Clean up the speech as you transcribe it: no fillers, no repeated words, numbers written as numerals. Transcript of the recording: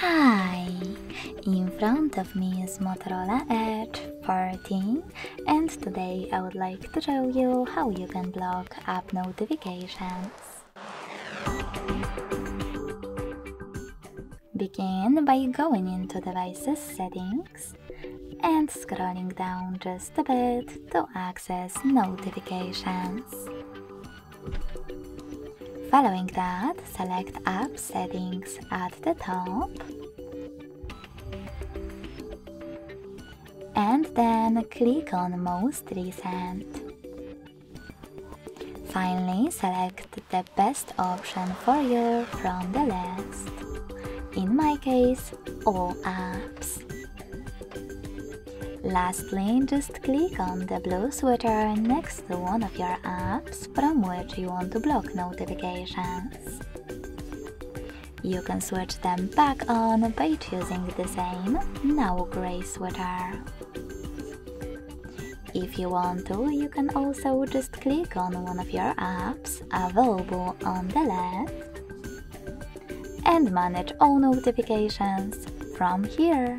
Hi! In front of me is Motorola Edge 40 and today I would like to show you how you can block app notifications. Begin by going into Devices Settings and scrolling down just a bit to access Notifications. Following that, select App Settings at the top and then click on Most Recent. Finally, select the best option for you from the list. In my case, All Apps. Lastly, just click on the blue switcher next to one of your apps from which you want to block notifications. You can switch them back on by choosing the same now gray switcher. If you want to, you can also just click on one of your apps available on the left and manage all notifications from here.